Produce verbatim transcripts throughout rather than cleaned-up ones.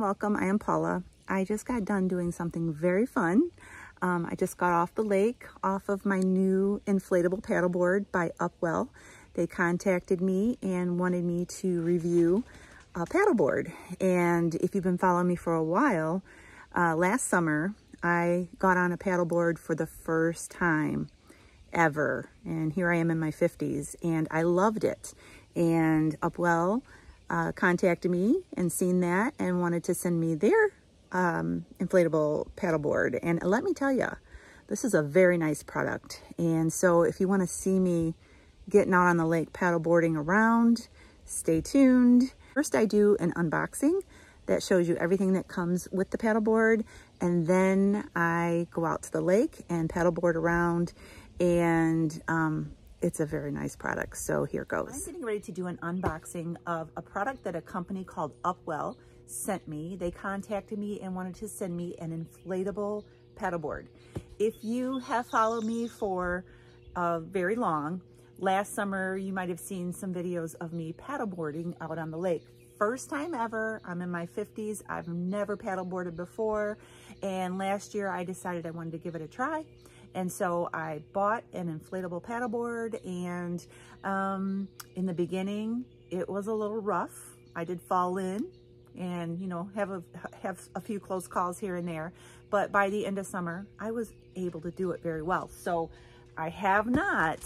and welcome. I am Paula. I just got done doing something very fun. Um, I just got off the lake, off of my new inflatable paddleboard by Upwell. They contacted me and wanted me to review a paddleboard. And if you've been following me for a while, uh, last summer I got on a paddleboard for the first time ever. And here I am in my fifties, and I loved it. And Upwell uh, contacted me and seen that and wanted to send me their um, inflatable paddleboard. And let me tell you, this is a very nice product. And so if you want to see me getting out on the lake paddleboarding around, stay tuned. First, I do an unboxing that shows you everything that comes with the paddleboard. And then I go out to the lake and paddleboard around, and um, it's a very nice product. So here goes. I'm getting ready to do an unboxing of a product that a company called Upwell sent me. They contacted me and wanted to send me an inflatable paddleboard. If you have followed me for uh, very long, last summer you might have seen some videos of me paddleboarding out on the lake. First time ever, I'm in my fifties, I've never paddleboarded before, and last year I decided I wanted to give it a try. And so I bought an inflatable paddleboard, and um, in the beginning, it was a little rough. I did fall in and, you know, have a, have a few close calls here and there. But by the end of summer, I was able to do it very well. So I have not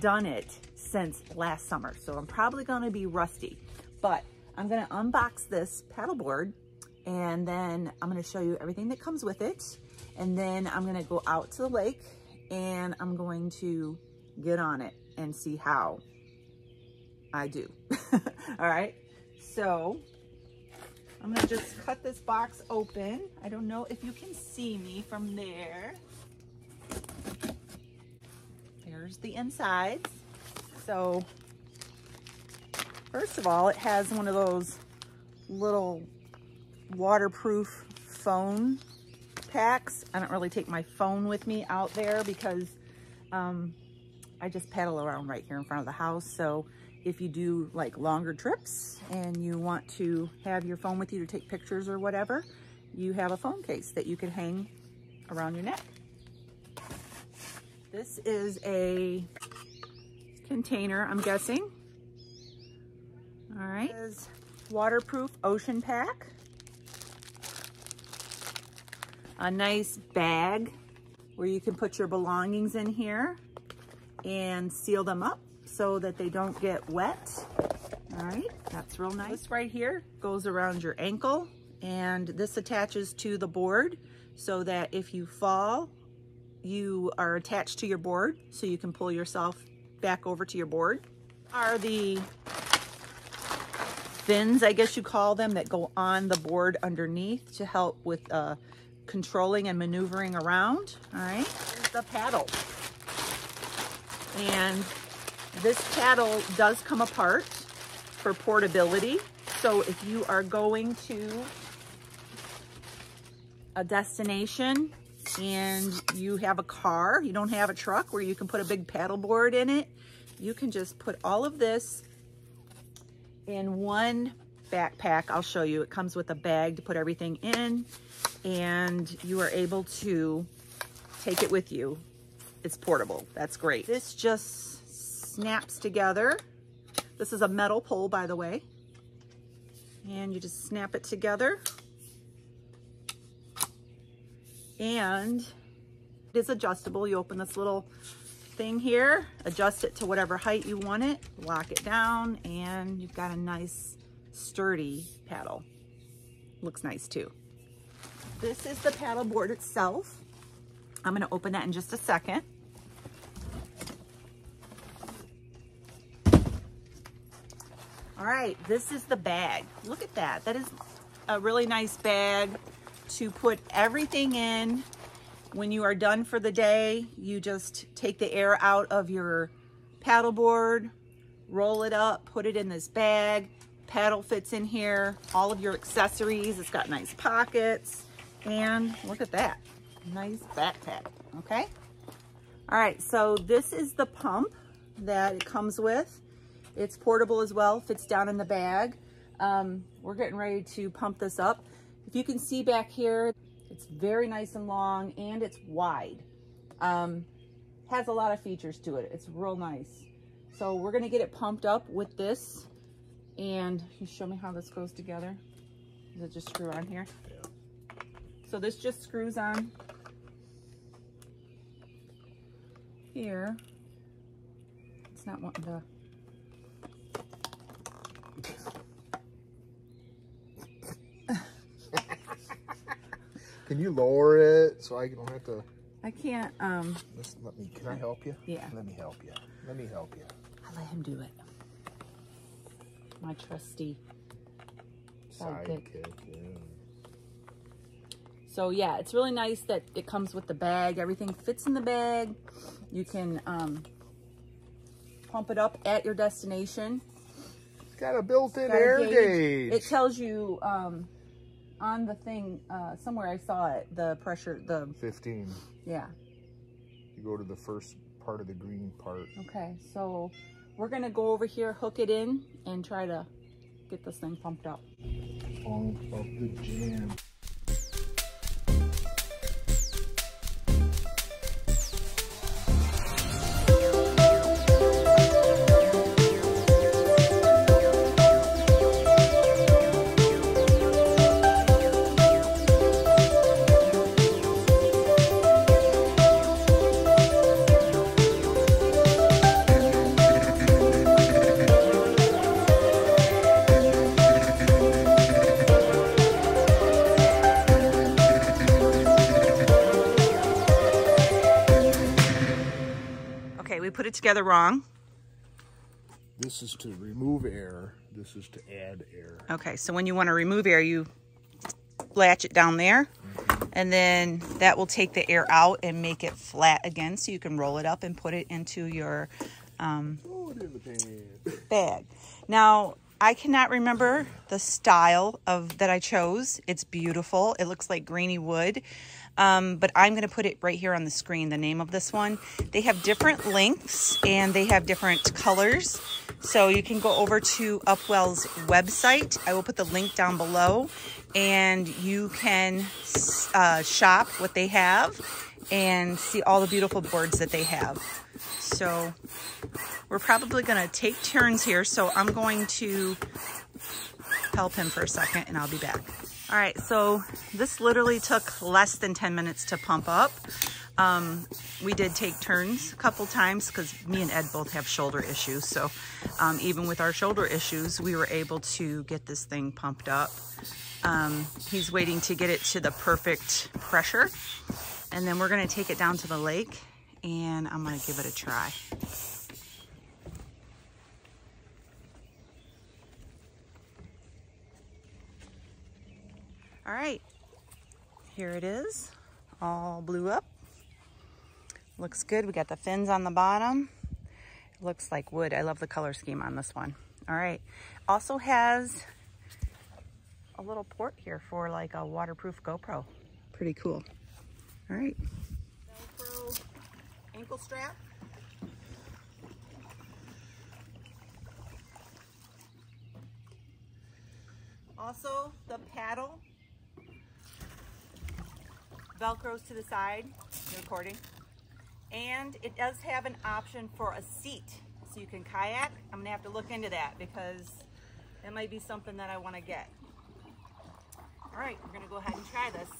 done it since last summer. So I'm probably gonna be rusty, but I'm gonna unbox this paddleboard, and then I'm gonna show you everything that comes with it. And then I'm gonna go out to the lake and I'm going to get on it and see how I do. All right, so I'm gonna just cut this box open. I don't know if you can see me from there. There's the insides. So first of all, it has one of those little waterproof phone packs. I don't really take my phone with me out there because um, I just paddle around right here in front of the house. So if you do like longer trips and you want to have your phone with you to take pictures or whatever, you have a phone case that you can hang around your neck. This is a container, I'm guessing. All right, this is waterproof ocean pack. A nice bag where you can put your belongings in here and seal them up so that they don't get wet. All right, that's real nice. This right here goes around your ankle, and this attaches to the board so that if you fall, you are attached to your board so you can pull yourself back over to your board. Are the fins, I guess you call them, that go on the board underneath to help with uh, controlling and maneuvering around. All right, here's the paddle. And this paddle does come apart for portability. So if you are going to a destination and you have a car, you don't have a truck where you can put a big paddleboard in it, you can just put all of this in one backpack. I'll show you. It comes with a bag to put everything in, and you are able to take it with you. It's portable. That's great. This just snaps together. This is a metal pole, by the way. And you just snap it together. And it is adjustable. You open this little thing here, adjust it to whatever height you want it, lock it down, and you've got a nice sturdy paddle. Looks nice too. This is the paddle board itself. I'm going to open that in just a second. All right, this is the bag. Look at that. That is a really nice bag to put everything in. When you are done for the day, you just take the air out of your paddleboard, roll it up, put it in this bag. Paddle fits in here, all of your accessories. It's got nice pockets, and look at that, nice backpack. Okay, all right, so this is the pump that it comes with. It's portable as well, fits down in the bag. Um, we're getting ready to pump this up. If you can see back here, it's very nice and long, and it's wide. Um, has a lot of features to it. It's real nice. So we're gonna get it pumped up with this. And can you show me how this goes together? Does it just screw on here? Yeah. So this just screws on here. It's not wanting to. Can you lower it so I don't have to? I can't. Um, Listen, let me. Can I help you? Yeah. Let me help you. Let me help you. I'll let him do it. My trusty sidekick. Yeah. So yeah, it's really nice that it comes with the bag. Everything fits in the bag. You can um, pump it up at your destination. It's got a built-in air gauge. gauge. It tells you. Um, On the thing, uh, somewhere I saw it, the pressure, the... fifteen. Yeah. You go to the first part of the green part. Okay, so we're going to go over here, hook it in, and try to get this thing pumped up. Pump up the jam. Put it together wrong. This is to remove air. This is to add air. Okay, so when you want to remove air, you latch it down there, mm-hmm. and then that will take the air out and make it flat again, so you can roll it up and put it into your um, oh, it is a pain. bag. Now, I cannot remember the style of that I chose. It's beautiful. It looks like grainy wood. Um, but I'm going to put it right here on the screen, the name of this one. They have different lengths and they have different colors. So you can go over to Upwell's website. I will put the link down below and you can uh, shop what they have and see all the beautiful boards that they have. So we're probably going to take turns here. So I'm going to help him for a second and I'll be back. All right, so this literally took less than ten minutes to pump up. Um, we did take turns a couple times because me and Ed both have shoulder issues. So um, even with our shoulder issues, we were able to get this thing pumped up. Um, he's waiting to get it to the perfect pressure. And then we're gonna take it down to the lake and I'm gonna give it a try. All right, here it is, all blew up. Looks good, we got the fins on the bottom. It looks like wood, I love the color scheme on this one. All right, also has a little port here for like a waterproof GoPro. Pretty cool. All right. GoPro ankle strap. Also the paddle. Velcros to the side, recording. And it does have an option for a seat, so you can kayak. I'm gonna have to look into that because it might be something that I wanna get. All right, we're gonna go ahead and try this.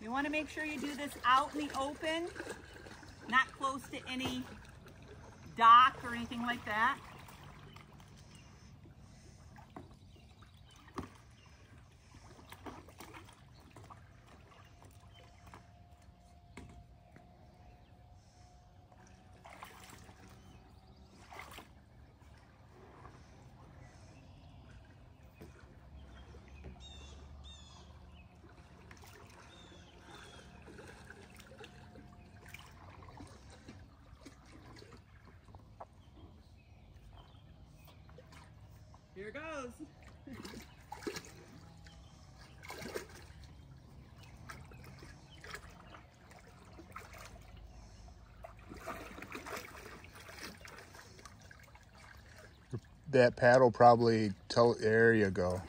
You wanna make sure you do this out in the open, not close to any dock or anything like that. Here goes. that paddle probably tell, there you go.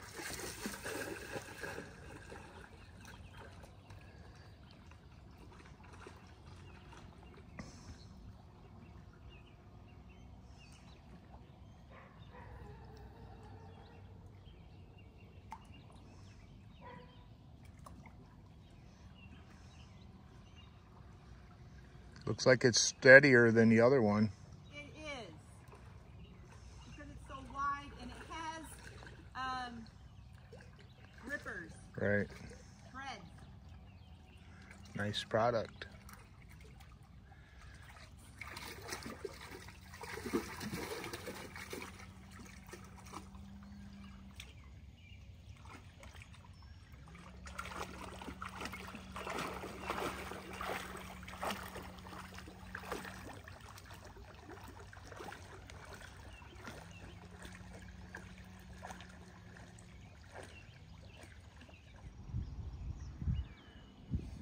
Looks like it's steadier than the other one. It is, because it's so wide and it has um, rippers. Right. Threads. Nice product.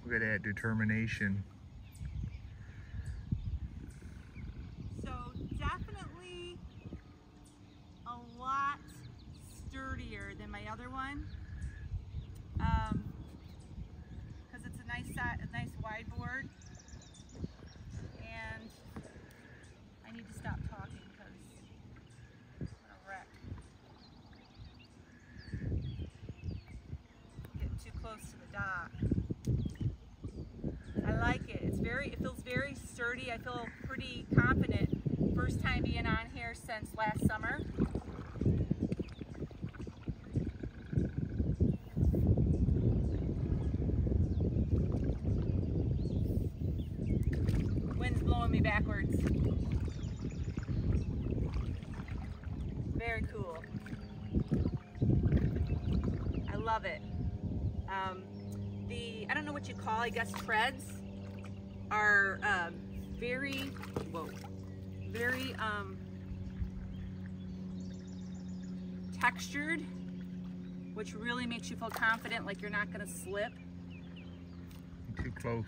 Look at that determination. So definitely a lot sturdier than my other one, because um, it's a nice, a nice wide board. And I need to stop talking because I'm a wreck. Get too close to the dock. I like it. It's very, it feels very sturdy. I feel pretty confident. First time being on here since last summer. Wind's blowing me backwards. Very cool. I love it. Um, the, I don't know what you call, I guess, treads are um, very, whoa, very um, textured, which really makes you feel confident, like you're not going to slip. You're too close.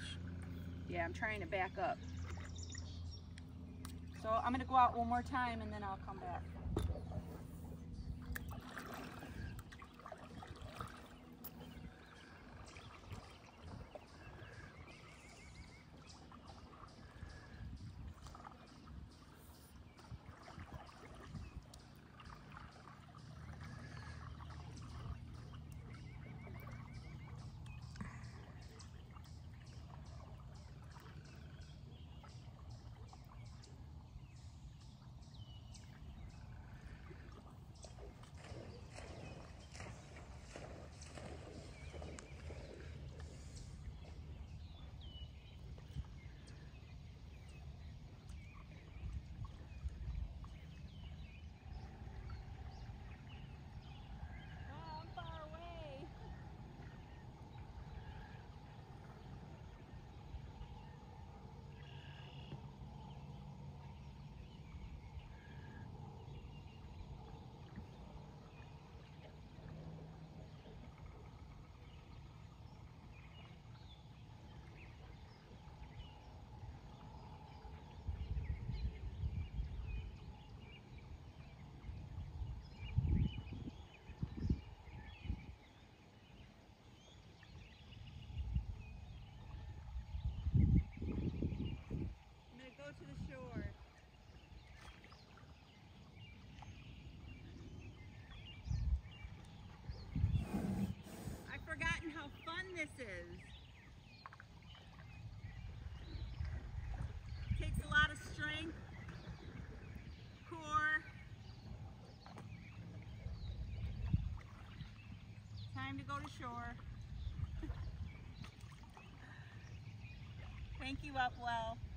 Yeah, I'm trying to back up. So I'm going to go out one more time and then I'll come back. How fun this is. Takes a lot of strength, core. Time to go to shore. Thank you, Upwell.